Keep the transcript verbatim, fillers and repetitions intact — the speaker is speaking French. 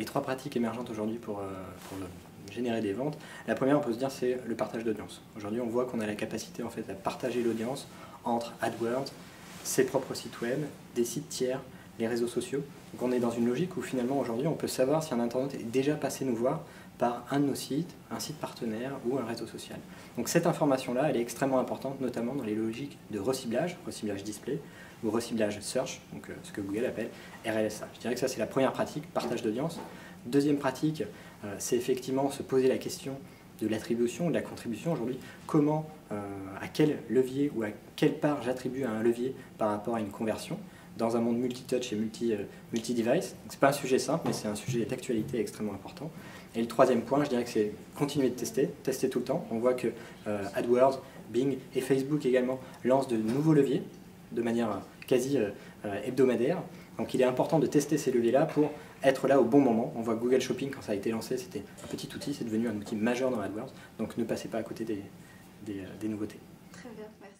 les trois pratiques émergentes aujourd'hui pour, euh, pour le, générer des ventes. La première, on peut se dire, c'est le partage d'audience. Aujourd'hui, on voit qu'on a la capacité en fait, à partager l'audience entre AdWords, ses propres sites web, des sites tiers, les réseaux sociaux. Donc on est dans une logique où finalement aujourd'hui on peut savoir si un internaute est déjà passé nous voir par un de nos sites, un site partenaire ou un réseau social. Donc cette information-là, elle est extrêmement importante, notamment dans les logiques de reciblage, reciblage display ou reciblage search, donc ce que Google appelle R L S A. Je dirais que ça c'est la première pratique, partage d'audience. Deuxième pratique, c'est effectivement se poser la question de l'attribution, de la contribution aujourd'hui, comment, euh, à quel levier ou à quelle part j'attribue à un levier par rapport à une conversion dans un monde multi-touch et multi-device. Euh, multi ce n'est pas un sujet simple, mais c'est un sujet d'actualité extrêmement important. Et le troisième point, je dirais que c'est continuer de tester, tester tout le temps. On voit que euh, AdWords, Bing et Facebook également lancent de nouveaux leviers de manière euh, quasi euh, euh, hebdomadaire. Donc il est important de tester ces leviers-là pour être là au bon moment. On voit que Google Shopping, quand ça a été lancé, c'était un petit outil, c'est devenu un outil majeur dans AdWords. Donc ne passez pas à côté des, des, euh, des nouveautés. Très bien, merci.